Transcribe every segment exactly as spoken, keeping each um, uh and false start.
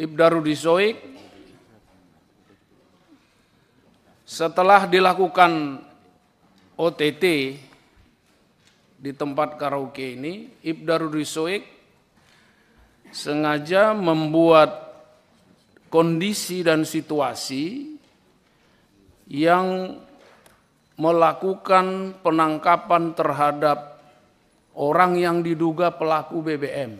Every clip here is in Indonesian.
Ipda Rudy Soik, setelah dilakukan O T T di tempat karaoke ini, Ipda Rudy Soik sengaja membuat kondisi dan situasi yang melakukan penangkapan terhadap orang yang diduga pelaku B B M.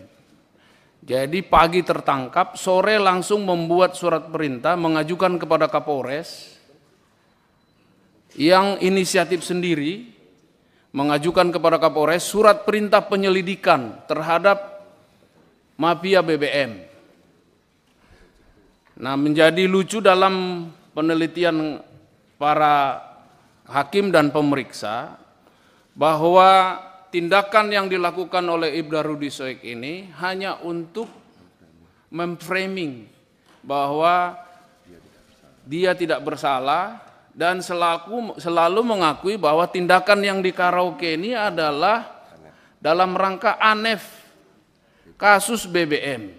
Jadi pagi tertangkap, sore langsung membuat surat perintah mengajukan kepada Kapolres yang inisiatif sendiri mengajukan kepada Kapolres surat perintah penyelidikan terhadap mafia B B M. Nah, menjadi lucu dalam penelitian para hakim dan pemeriksa bahwa tindakan yang dilakukan oleh Ipda Rudy Soik ini hanya untuk memframing bahwa dia tidak bersalah dan selaku, selalu mengakui bahwa tindakan yang di karaoke ini adalah dalam rangka A N F, kasus B B M.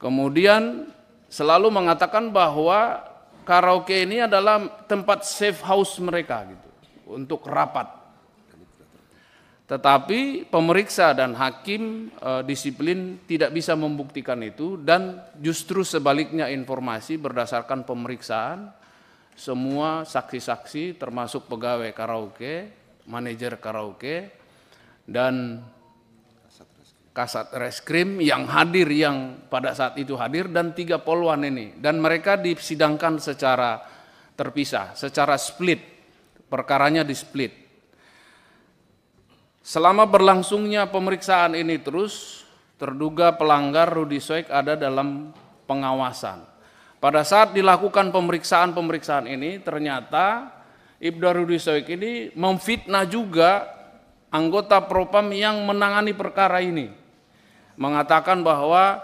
Kemudian selalu mengatakan bahwa karaoke ini adalah tempat safe house mereka gitu untuk rapat. Tetapi pemeriksa dan hakim e, disiplin tidak bisa membuktikan itu dan justru sebaliknya informasi berdasarkan pemeriksaan semua saksi-saksi termasuk pegawai karaoke, manajer karaoke, dan kasat reskrim yang hadir yang pada saat itu hadir dan tiga polwan ini. Dan mereka disidangkan secara terpisah, secara split, perkaranya di split. Selama berlangsungnya pemeriksaan ini terus, terduga pelanggar Rudy Soik ada dalam pengawasan. Pada saat dilakukan pemeriksaan-pemeriksaan ini, ternyata Ipda Rudy Soik ini memfitnah juga anggota Propam yang menangani perkara ini. Mengatakan bahwa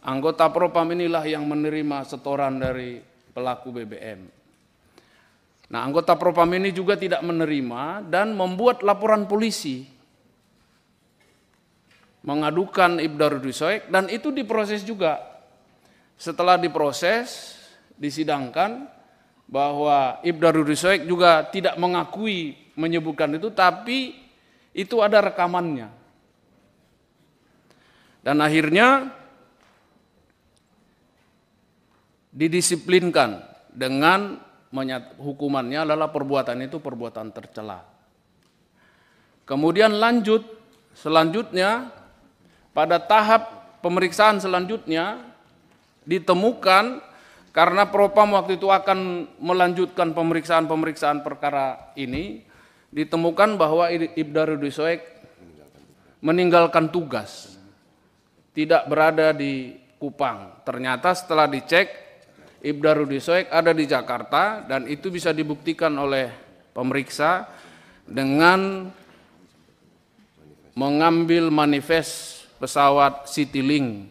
anggota Propam inilah yang menerima setoran dari pelaku B B M. Nah, anggota Propam ini juga tidak menerima dan membuat laporan polisi mengadukan Ipda Rudy Soik dan itu diproses juga. Setelah diproses, disidangkan bahwa Ipda Rudy Soik juga tidak mengakui menyebutkan itu, tapi itu ada rekamannya. Dan akhirnya didisiplinkan dengan hukumannya adalah perbuatan itu perbuatan tercela. Kemudian lanjut, selanjutnya pada tahap pemeriksaan selanjutnya ditemukan karena Propam waktu itu akan melanjutkan pemeriksaan-pemeriksaan perkara ini, ditemukan bahwa Ipda Rudy Soik meninggalkan tugas, tidak berada di Kupang. Ternyata setelah dicek Ipda Rudy Soik ada di Jakarta dan itu bisa dibuktikan oleh pemeriksa dengan mengambil manifest pesawat Citilink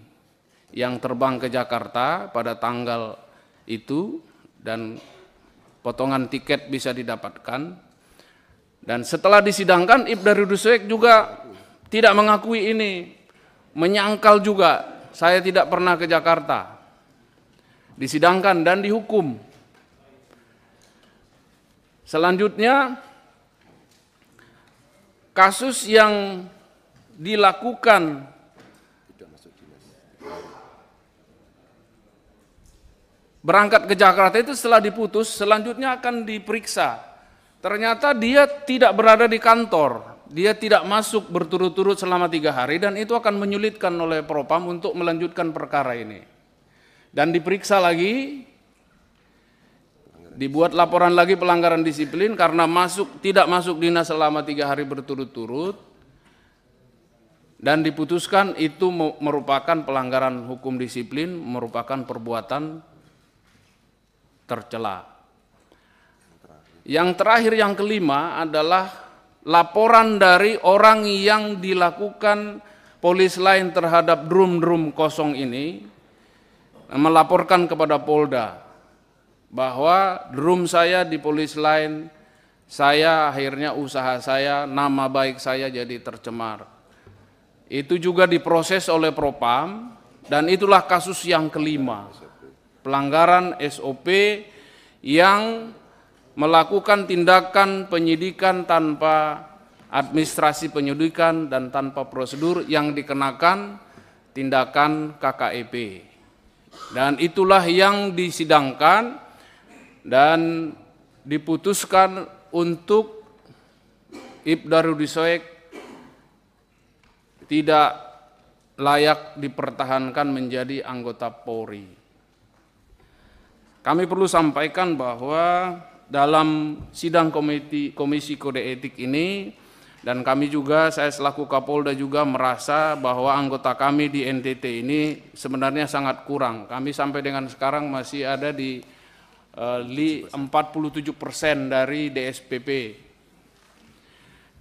yang terbang ke Jakarta pada tanggal itu dan potongan tiket bisa didapatkan. Dan setelah disidangkan Ipda Rudy Soik juga tidak mengakui ini, menyangkal juga, saya tidak pernah ke Jakarta. Disidangkan dan dihukum. Selanjutnya, kasus yang dilakukan berangkat ke Jakarta itu setelah diputus, selanjutnya akan diperiksa. Ternyata dia tidak berada di kantor, dia tidak masuk berturut-turut selama tiga hari dan itu akan menyulitkan oleh Propam untuk melanjutkan perkara ini. Dan diperiksa lagi, dibuat laporan lagi pelanggaran disiplin karena masuk tidak masuk dinas selama tiga hari berturut-turut dan diputuskan itu merupakan pelanggaran hukum disiplin, merupakan perbuatan tercela. Yang terakhir yang kelima adalah laporan dari orang yang dilakukan polis lain terhadap drum-drum kosong ini, melaporkan kepada Polda bahwa drum saya di polis lain, saya akhirnya usaha saya, nama baik saya jadi tercemar. Itu juga diproses oleh Propam Dan itulah kasus yang kelima, pelanggaran S O P yang melakukan tindakan penyidikan tanpa administrasi penyidikan dan tanpa prosedur yang dikenakan tindakan K K E P. Dan itulah yang disidangkan dan diputuskan untuk Ipda Rudy Soik tidak layak dipertahankan menjadi anggota Polri. Kami perlu sampaikan bahwa dalam sidang komiti, Komisi Kode Etik ini, dan kami juga, saya selaku Kapolda juga merasa bahwa anggota kami di N T T ini sebenarnya sangat kurang. Kami sampai dengan sekarang masih ada di uh, empat puluh tujuh persen dari D S P P.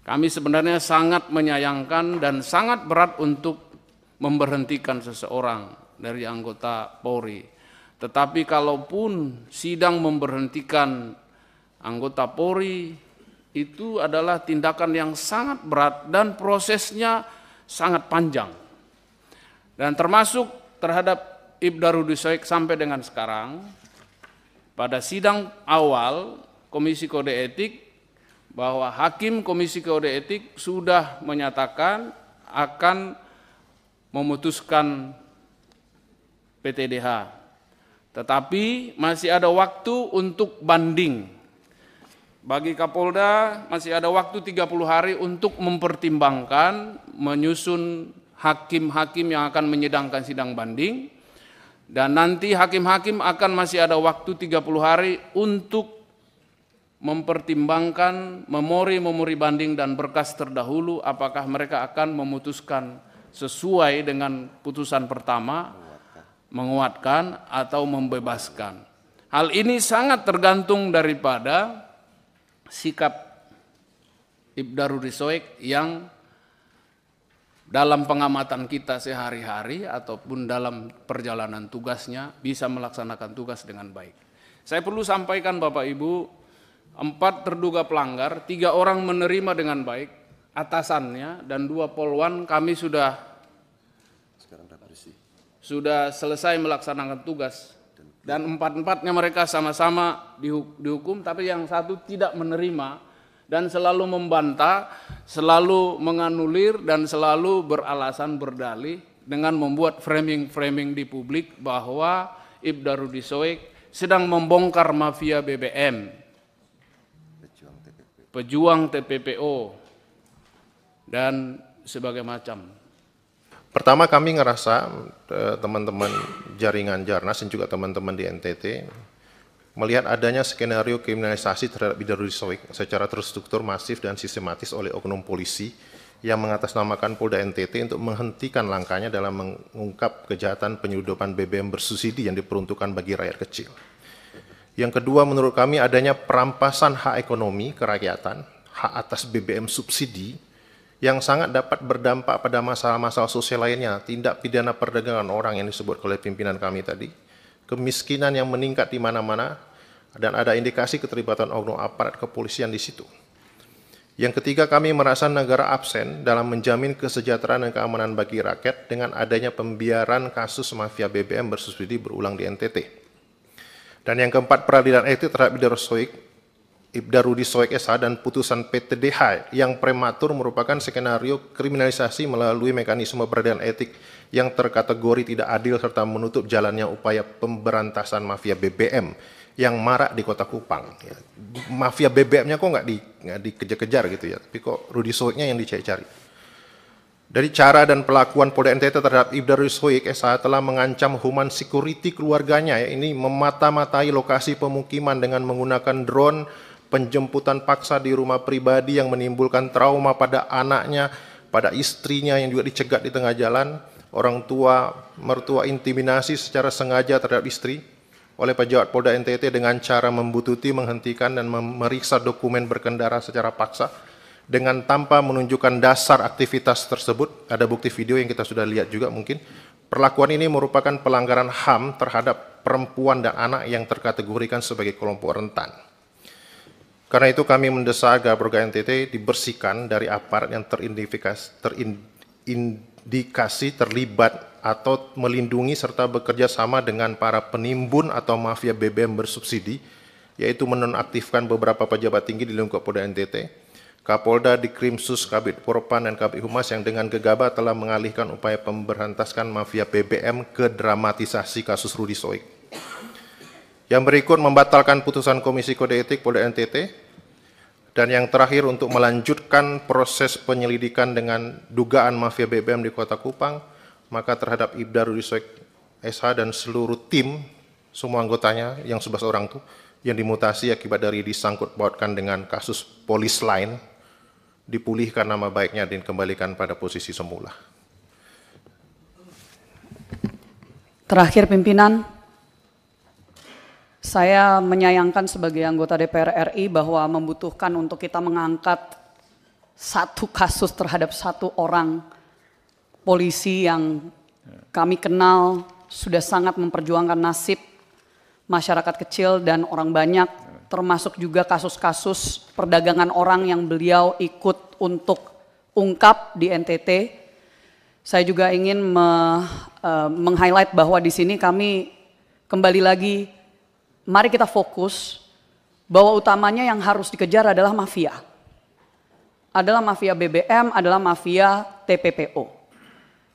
Kami sebenarnya sangat menyayangkan dan sangat berat untuk memberhentikan seseorang dari anggota Polri. Tetapi kalaupun sidang memberhentikan anggota Polri, itu adalah tindakan yang sangat berat dan prosesnya sangat panjang. Dan termasuk terhadap Ipda Rudy Soik sampai dengan sekarang, pada sidang awal Komisi Kode Etik, bahwa Hakim Komisi Kode Etik sudah menyatakan akan memutuskan P T D H, tetapi masih ada waktu untuk banding. Bagi Kapolda masih ada waktu tiga puluh hari untuk mempertimbangkan, menyusun hakim-hakim yang akan menyidangkan sidang banding, dan nanti hakim-hakim akan masih ada waktu tiga puluh hari untuk mempertimbangkan memori-memori banding dan berkas terdahulu apakah mereka akan memutuskan sesuai dengan putusan pertama, menguatkan atau membebaskan. Hal ini sangat tergantung daripada sikap Ipda Rudy Soik yang dalam pengamatan kita sehari-hari ataupun dalam perjalanan tugasnya bisa melaksanakan tugas dengan baik. Saya perlu sampaikan Bapak Ibu, empat terduga pelanggar, tiga orang menerima dengan baik atasannya, dan dua polwan kami sudah sudah selesai melaksanakan tugas, dan empat-empatnya mereka sama-sama dihukum, tapi yang satu tidak menerima dan selalu membantah, selalu menganulir, dan selalu beralasan berdalih dengan membuat framing-framing di publik bahwa Ipda Rudy Soik sedang membongkar mafia B B M, pejuang T P P O, dan sebagai macam. Pertama kami ngerasa teman-teman jaringan Jarnas dan juga teman-teman di N T T melihat adanya skenario kriminalisasi terhadap Ipda Rudy Soik secara terstruktur, masif, dan sistematis oleh oknum polisi yang mengatasnamakan Polda N T T untuk menghentikan langkahnya dalam mengungkap kejahatan penyeludupan B B M bersubsidi yang diperuntukkan bagi rakyat kecil. Yang kedua, menurut kami adanya perampasan hak ekonomi kerakyatan, hak atas B B M subsidi, yang sangat dapat berdampak pada masalah-masalah sosial lainnya, tindak pidana perdagangan orang yang disebut oleh pimpinan kami tadi, kemiskinan yang meningkat di mana-mana, dan ada indikasi keterlibatan oknum aparat kepolisian di situ. Yang ketiga, kami merasa negara absen dalam menjamin kesejahteraan dan keamanan bagi rakyat dengan adanya pembiaran kasus mafia B B M bersubsidi berulang di N T T. Dan yang keempat, peradilan etik terhadap Ipda Rudy Soik Ipda Rudy Soik S H dan putusan P T D H yang prematur merupakan skenario kriminalisasi melalui mekanisme peradilan etik yang terkategori tidak adil serta menutup jalannya upaya pemberantasan mafia B B M yang marak di kota Kupang. Ya, mafia B B M-nya kok nggak di, dikejar-kejar gitu ya, tapi kok Rudy Soiknya yang dicari-cari. Dari cara dan perlakuan Polda N T T terhadap Ipda Rudy Soik S H telah mengancam human security keluarganya, ya, ini memata-matai lokasi pemukiman dengan menggunakan drone, penjemputan paksa di rumah pribadi yang menimbulkan trauma pada anaknya, pada istrinya yang juga dicegat di tengah jalan, orang tua, mertua intimidasi secara sengaja terhadap istri oleh pejabat Polda N T T dengan cara membututi, menghentikan, dan memeriksa dokumen berkendara secara paksa dengan tanpa menunjukkan dasar aktivitas tersebut. Ada bukti video yang kita sudah lihat juga mungkin. Perlakuan ini merupakan pelanggaran H A M terhadap perempuan dan anak yang terkategorikan sebagai kelompok rentan. Karena itu kami mendesak agar Polda N T T dibersihkan dari aparat yang terindikasi terindikasi terlibat atau melindungi serta bekerja sama dengan para penimbun atau mafia B B M bersubsidi, yaitu menonaktifkan beberapa pejabat tinggi di lingkup Polda N T T, Kapolda, Dikrimsus, Kabid Purpan, dan Kabid Humas yang dengan gegabah telah mengalihkan upaya pemberantasan mafia B B M ke dramatisasi kasus Rudy Soik. Yang berikut membatalkan putusan Komisi Kode Etik Polda N T T, dan yang terakhir untuk melanjutkan proses penyelidikan dengan dugaan mafia B B M di Kota Kupang, maka terhadap Ipda Rudy Soik S H dan seluruh tim, semua anggotanya yang sebelas orang itu, yang dimutasi akibat dari disangkut pautkan dengan kasus polis lain, dipulihkan nama baiknya dan dikembalikan pada posisi semula. Terakhir pimpinan, saya menyayangkan sebagai anggota D P R R I bahwa membutuhkan untuk kita mengangkat satu kasus terhadap satu orang polisi yang kami kenal sudah sangat memperjuangkan nasib masyarakat kecil dan orang banyak, termasuk juga kasus-kasus perdagangan orang yang beliau ikut untuk ungkap di N T T. Saya juga ingin me, uh, meng-highlight bahwa di sini kami kembali lagi, mari kita fokus bahwa utamanya yang harus dikejar adalah mafia. Adalah mafia B B M, adalah mafia T P P O.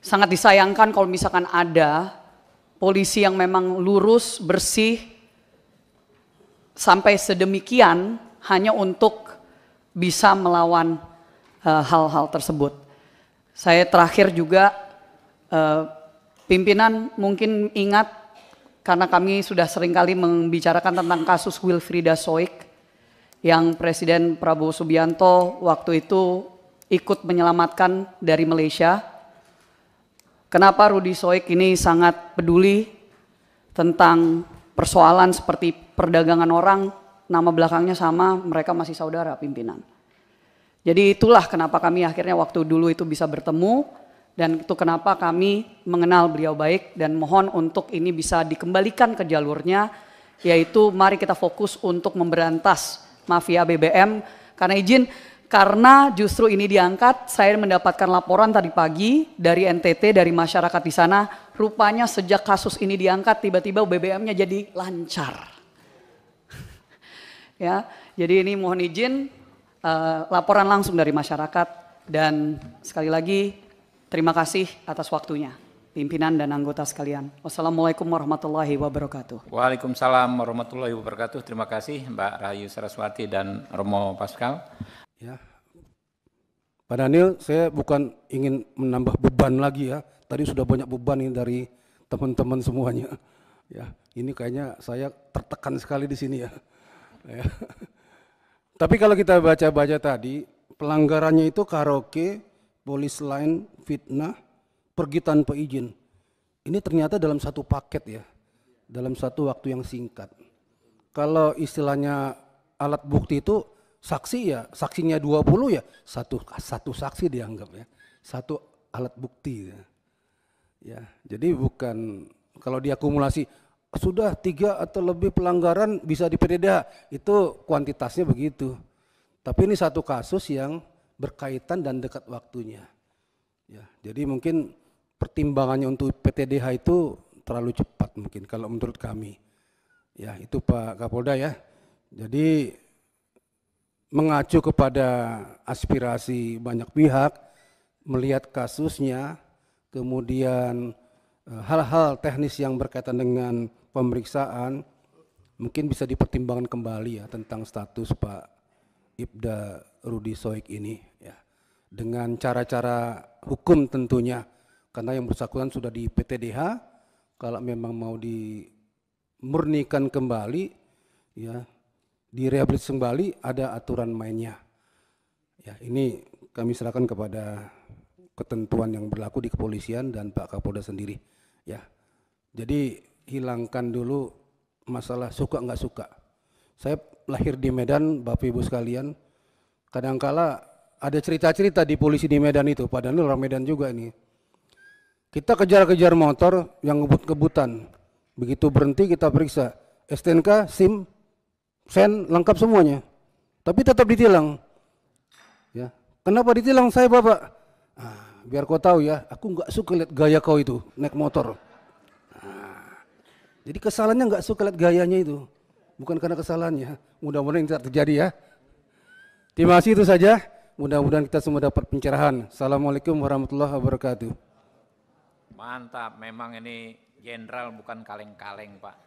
Sangat disayangkan kalau misalkan ada polisi yang memang lurus, bersih, sampai sedemikian hanya untuk bisa melawan hal-hal uh, tersebut. Saya terakhir juga, uh, pimpinan mungkin ingat, karena kami sudah seringkali membicarakan tentang kasus Wilfrida Soik, yang Presiden Prabowo Subianto waktu itu ikut menyelamatkan dari Malaysia. Kenapa Rudy Soik ini sangat peduli tentang persoalan seperti perdagangan orang, nama belakangnya sama, mereka masih saudara pimpinan. Jadi itulah kenapa kami akhirnya waktu dulu itu bisa bertemu, dan itu kenapa kami mengenal beliau baik, dan mohon untuk ini bisa dikembalikan ke jalurnya, yaitu mari kita fokus untuk memberantas mafia B B M. Karena izin, Karena justru ini diangkat, saya mendapatkan laporan tadi pagi dari N T T, dari masyarakat di sana, rupanya sejak kasus ini diangkat tiba-tiba B B M-nya jadi lancar. Ya, jadi ini mohon izin, uh, laporan langsung dari masyarakat, dan sekali lagi terima kasih atas waktunya, pimpinan dan anggota sekalian. Wassalamualaikum warahmatullahi wabarakatuh. Waalaikumsalam warahmatullahi wabarakatuh. Terima kasih Mbak Rahayu Saraswati dan Romo Pascal. Ya, Pak Daniel, saya bukan ingin menambah beban lagi ya. Tadi sudah banyak beban ini dari teman-teman semuanya. Ya, ini kayaknya saya tertekan sekali di sini ya. Ya. Tapi kalau kita baca-baca tadi, pelanggarannya itu karaoke, polis lain, fitnah, pergi tanpa izin. Ini ternyata dalam satu paket ya, dalam satu waktu yang singkat. Kalau istilahnya alat bukti itu, saksi ya, saksinya dua puluh ya, satu satu saksi dianggap ya, satu alat bukti ya. Ya, jadi bukan kalau diakumulasi sudah tiga atau lebih pelanggaran bisa di P T D H, itu kuantitasnya begitu. Tapi ini satu kasus yang berkaitan dan dekat waktunya. Ya, jadi mungkin pertimbangannya untuk P T D H itu terlalu cepat mungkin kalau menurut kami. Ya, itu Pak Kapolda ya. Jadi mengacu kepada aspirasi banyak pihak, melihat kasusnya, kemudian hal-hal teknis yang berkaitan dengan pemeriksaan, mungkin bisa dipertimbangkan kembali ya tentang status Pak Ipda Rudy Soik ini ya, dengan cara-cara hukum tentunya, karena yang bersangkutan sudah di P T D H, kalau memang mau dimurnikan kembali ya, direhabilitasi kembali ada aturan mainnya. Ya, ini kami serahkan kepada ketentuan yang berlaku di kepolisian dan Pak Kapolda sendiri. Ya, jadi hilangkan dulu masalah suka nggak suka. Saya lahir di Medan, Bapak Ibu sekalian. Kadangkala ada cerita-cerita di polisi di Medan itu, padahal orang Medan juga ini. Kita kejar-kejar motor yang ngebut-ngebutan. Begitu berhenti kita periksa S T N K, SIM, sen lengkap semuanya, tapi tetap ditilang. Ya, kenapa ditilang saya Bapak? Ah, biar kau tahu ya, aku nggak suka lihat gaya kau itu naik motor. Nah, jadi kesalahannya nggak suka lihat gayanya itu, bukan karena kesalahannya. Mudah-mudahan tidak terjadi ya. Terima kasih, itu saja. Mudah-mudahan kita semua dapat pencerahan. Assalamualaikum warahmatullahi wabarakatuh. Mantap, memang ini jenderal bukan kaleng-kaleng, Pak.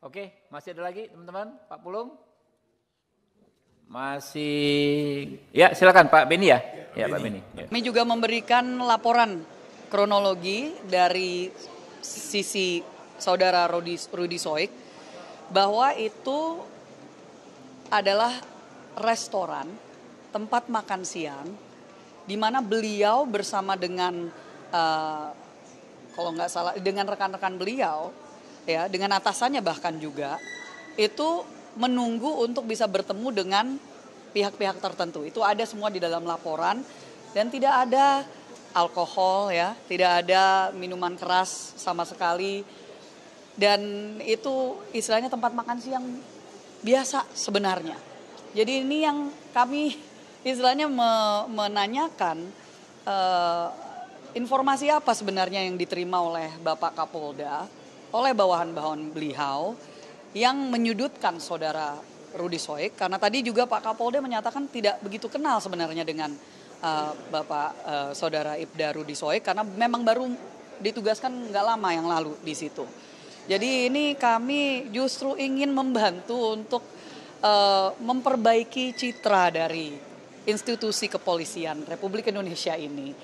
Oke, masih ada lagi teman-teman, Pak Pulung? Masih, ya silakan Pak Beni ya. Ya, ya Pak Beni. Kami juga memberikan laporan kronologi dari sisi saudara Rudy, Rudy Soik, bahwa itu adalah restoran, tempat makan siang, di mana beliau bersama dengan, uh, kalau nggak salah, dengan rekan-rekan beliau, ya dengan atasannya bahkan juga, itu menunggu untuk bisa bertemu dengan pihak-pihak tertentu. Itu ada semua di dalam laporan dan tidak ada alkohol ya, tidak ada minuman keras sama sekali. Dan itu istilahnya tempat makan siang biasa sebenarnya. Jadi ini yang kami istilahnya me- menanyakan eh, informasi apa sebenarnya yang diterima oleh Bapak Kapolda, oleh bawahan-bawahan beliau, yang menyudutkan saudara Rudy Soik, karena tadi juga Pak Kapolda menyatakan tidak begitu kenal sebenarnya dengan uh, Bapak uh, saudara Ipda Rudy Soik, karena memang baru ditugaskan nggak lama yang lalu di situ. Jadi ini kami justru ingin membantu untuk uh, memperbaiki citra dari institusi kepolisian Republik Indonesia ini.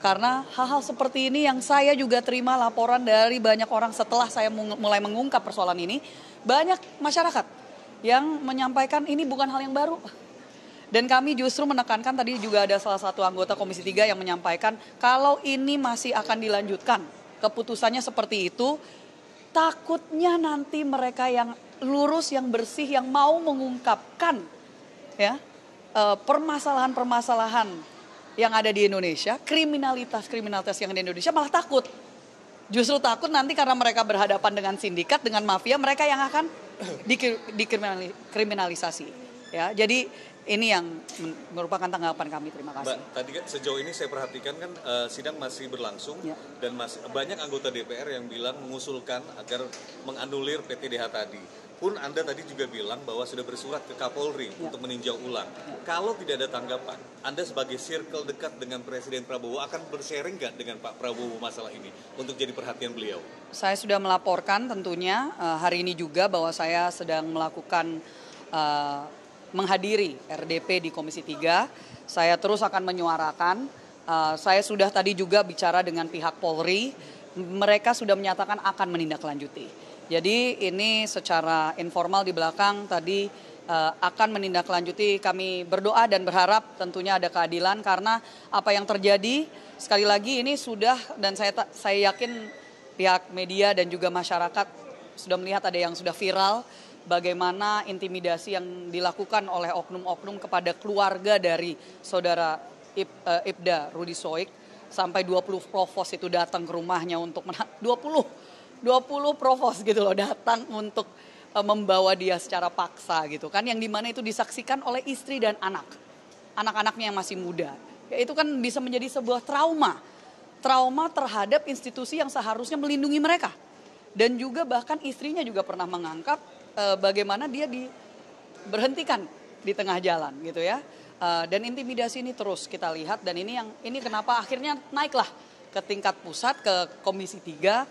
Karena hal-hal seperti ini yang saya juga terima laporan dari banyak orang setelah saya mulai mengungkap persoalan ini. Banyak masyarakat yang menyampaikan ini bukan hal yang baru. Dan kami justru menekankan, tadi juga ada salah satu anggota Komisi tiga yang menyampaikan, kalau ini masih akan dilanjutkan, keputusannya seperti itu, takutnya nanti mereka yang lurus, yang bersih, yang mau mengungkapkan ya permasalahan-permasalahan yang ada di Indonesia, kriminalitas-kriminalitas yang ada di Indonesia malah takut. Justru takut nanti karena mereka berhadapan dengan sindikat, dengan mafia, mereka yang akan dikriminalisasi. Ya, jadi ini yang merupakan tanggapan kami. Terima kasih. Mbak, tadi kan sejauh ini saya perhatikan kan uh, sidang masih berlangsung ya, dan masih banyak anggota D P R yang bilang mengusulkan agar menganulir P T D H tadi. Pun Anda tadi juga bilang bahwa sudah bersurat ke Kapolri ya, untuk meninjau ulang. Ya. Kalau tidak ada tanggapan, Anda sebagai circle dekat dengan Presiden Prabowo akan bersharing nggak dengan Pak Prabowo masalah ini untuk jadi perhatian beliau? Saya sudah melaporkan tentunya hari ini juga bahwa saya sedang melakukan uh, menghadiri R D P di Komisi tiga. Saya terus akan menyuarakan. Uh, saya sudah tadi juga bicara dengan pihak Polri. Mereka sudah menyatakan akan menindaklanjuti. Jadi ini secara informal di belakang tadi uh, akan menindaklanjuti. Kami berdoa dan berharap tentunya ada keadilan, karena apa yang terjadi sekali lagi ini sudah, dan saya saya yakin pihak media dan juga masyarakat sudah melihat ada yang sudah viral bagaimana intimidasi yang dilakukan oleh oknum-oknum kepada keluarga dari saudara Ip, uh, Ipda Rudy Soik, sampai dua puluh provos itu datang ke rumahnya untuk menak dua puluh dua puluh provos gitu loh, datang untuk uh, membawa dia secara paksa gitu kan, yang dimana itu disaksikan oleh istri dan anak, anak-anaknya yang masih muda. Ya, itu kan bisa menjadi sebuah trauma, trauma terhadap institusi yang seharusnya melindungi mereka. Dan juga bahkan istrinya juga pernah mengangkat uh, bagaimana dia diberhentikan di tengah jalan gitu ya. Uh, dan intimidasi ini terus kita lihat, dan ini yang ini kenapa akhirnya naiklah ke tingkat pusat, ke Komisi tiga.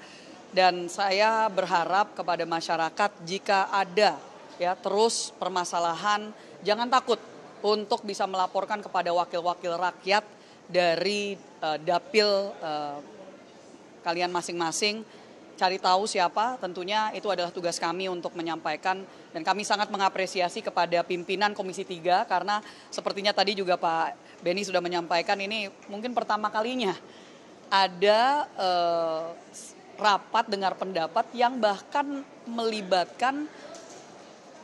Dan saya berharap kepada masyarakat jika ada ya terus permasalahan, jangan takut untuk bisa melaporkan kepada wakil-wakil rakyat dari uh, dapil uh, kalian masing-masing. Cari tahu siapa, tentunya itu adalah tugas kami untuk menyampaikan. Dan kami sangat mengapresiasi kepada pimpinan Komisi tiga, karena sepertinya tadi juga Pak Beni sudah menyampaikan, ini mungkin pertama kalinya ada uh, rapat dengar pendapat yang bahkan melibatkan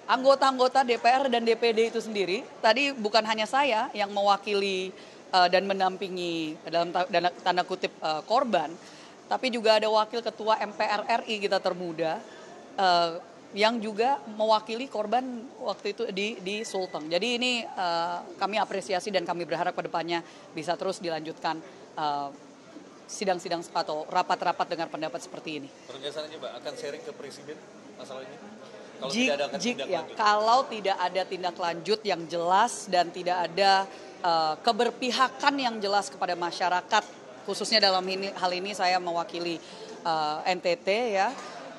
anggota-anggota D P R dan D P D itu sendiri. Tadi bukan hanya saya yang mewakili uh, dan mendampingi dalam tanda kutip uh, korban, tapi juga ada wakil ketua M P R R I kita termuda, uh, yang juga mewakili korban waktu itu di, di Sulteng. Jadi ini uh, kami apresiasi dan kami berharap ke depannya bisa terus dilanjutkan sidang-sidang uh, atau rapat-rapat dengan pendapat seperti ini. Pernyataannya, Mbak, akan sharing ke Presiden masalah ini? Kalau, jik, tidak, ada jik, ya, kalau tidak ada tindak lanjut yang jelas dan tidak ada uh, keberpihakan yang jelas kepada masyarakat, khususnya dalam ini, hal ini saya mewakili uh, N T T ya,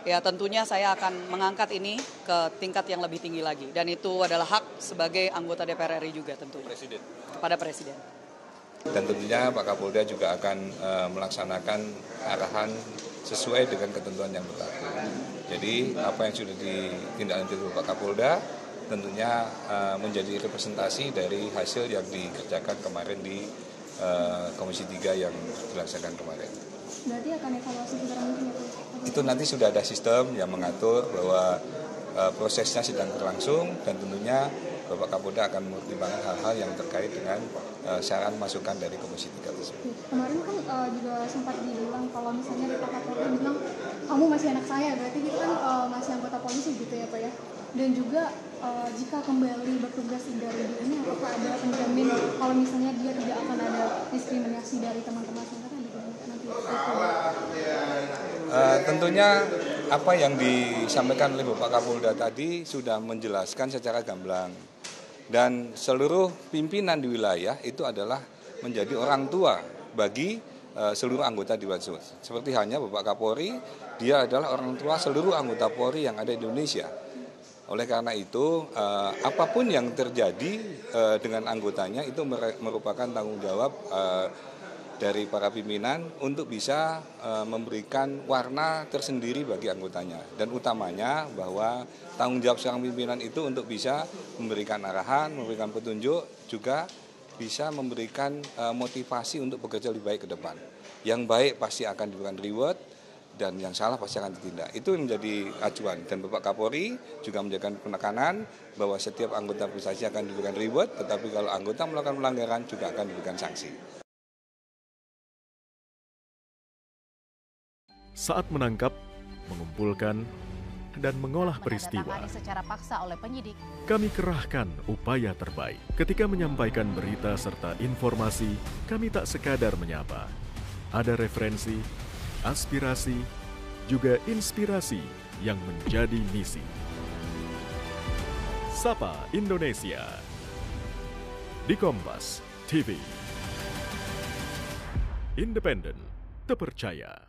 ya tentunya saya akan mengangkat ini ke tingkat yang lebih tinggi lagi. Dan itu adalah hak sebagai anggota D P R R I juga tentunya. Presiden. Kepada Presiden. Dan tentunya Pak Kapolda juga akan uh, melaksanakan arahan sesuai dengan ketentuan yang berlaku. Jadi apa yang sudah ditindaklanjuti oleh Pak Kapolda tentunya uh, menjadi representasi dari hasil yang dikerjakan kemarin di uh, Komisi tiga yang dilaksanakan kemarin. Berarti akan evaluasi segera mungkin ya, Pak? Itu nanti sudah ada sistem yang mengatur bahwa uh, prosesnya sedang berlangsung dan tentunya Bapak Kapolda akan mempertimbangkan hal-hal yang terkait dengan uh, saran masukan dari Komisi tiga tersebut. Kemarin kan uh, juga sempat dibilang kalau misalnya Pak Kapolda bilang kamu masih anak saya, berarti kita kan uh, masih anggota polisi gitu ya Pak ya. Dan juga uh, jika kembali bertugas dari dia ini, apakah ada penjamin kalau misalnya dia tidak akan ada diskriminasi dari teman-teman sendiri gitu nanti? Uh, tentunya apa yang disampaikan oleh Bapak Kapolda tadi sudah menjelaskan secara gamblang. Dan seluruh pimpinan di wilayah itu adalah menjadi orang tua bagi uh, seluruh anggota di Watsus. Seperti hanya Bapak Kapolri, dia adalah orang tua seluruh anggota Polri yang ada di Indonesia. Oleh karena itu, uh, apapun yang terjadi uh, dengan anggotanya itu merupakan tanggung jawab uh, dari para pimpinan untuk bisa uh, memberikan warna tersendiri bagi anggotanya. Dan utamanya bahwa tanggung jawab seorang pimpinan itu untuk bisa memberikan arahan, memberikan petunjuk, juga bisa memberikan uh, motivasi untuk bekerja lebih baik ke depan. Yang baik pasti akan diberikan reward, dan yang salah pasti akan ditindak. Itu menjadi acuan. Dan Bapak Kapolri juga menjadikan penekanan bahwa setiap anggota prestasi akan diberikan reward, tetapi kalau anggota melakukan pelanggaran juga akan diberikan sanksi. Saat menangkap, mengumpulkan, dan mengolah peristiwa, secara paksa oleh penyidik, kami kerahkan upaya terbaik. Ketika menyampaikan berita serta informasi, kami tak sekadar menyapa. Ada referensi, aspirasi, juga inspirasi yang menjadi misi. Sapa Indonesia di Kompas T V. Independen, terpercaya.